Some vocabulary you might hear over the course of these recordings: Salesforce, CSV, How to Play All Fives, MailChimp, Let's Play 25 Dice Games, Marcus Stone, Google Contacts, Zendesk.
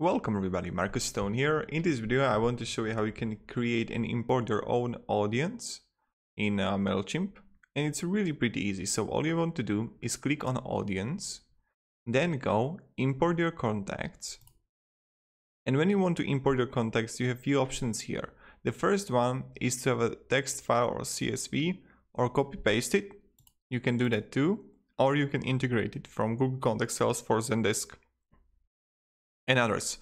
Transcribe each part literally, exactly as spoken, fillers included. Welcome everybody, Marcus Stone here. In this video I want to show you how you can create and import your own audience in uh, MailChimp, and it's really pretty easy. So all you want to do is click on audience, then go import your contacts. And when you want to import your contacts, you have few options here. The first one is to have a text file or C S V or copy paste it. You can do that too, or you can integrate it from Google Contacts, Salesforce, Zendesk, and others.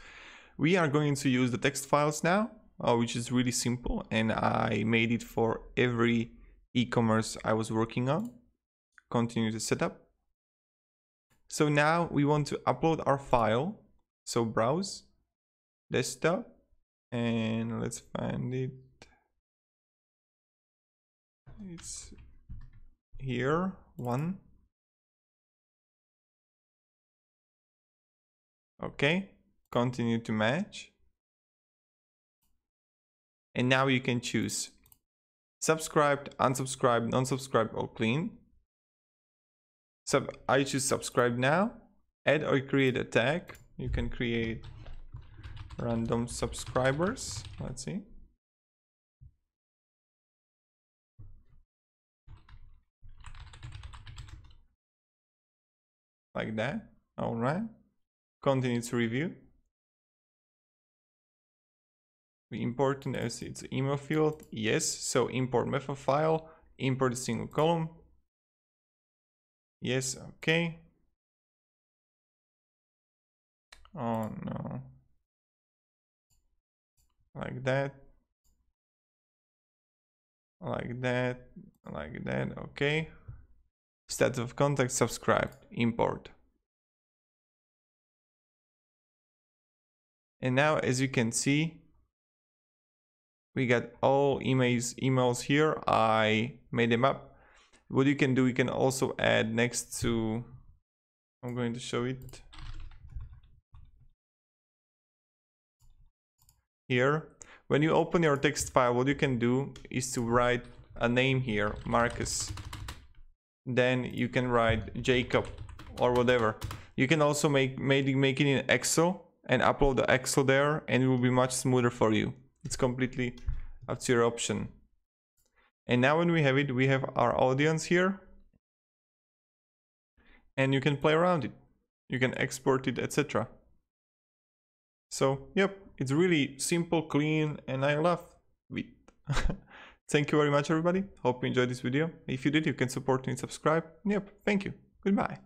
We are going to use the text files now, uh, which is really simple, and I made it for every e-commerce I was working on. Continue the setup. So now we want to upload our file. So browse, desktop, and let's find it. It's here, one. Okay, continue to match. And now you can choose subscribed, unsubscribed, non-subscribed, or clean. So I choose subscribe now. Add or create a tag. You can create random subscribers. Let's see. Like that. All right. Continue to review. We import as it's email field. Yes. So import method file, import a single column. Yes. Okay. Oh no. Like that. Like that. Like that. Okay. Status of contact subscribed. Import. And now, as you can see, we got all emails, emails here. I made them up. What you can do, you can also add next to, I'm going to show it here. When you open your text file, what you can do is to write a name here, Marcus. Then you can write Jacob or whatever. You can also make, make, make it in Excel and upload the Excel there, and it will be much smoother for you. It's completely up to your option. And now when we have it, we have our audience here, and you can play around it. You can export it, et cetera. So, yep, it's really simple, clean, and I love it. Thank you very much, everybody. Hope you enjoyed this video. If you did, you can support me and subscribe. Yep, thank you. Goodbye.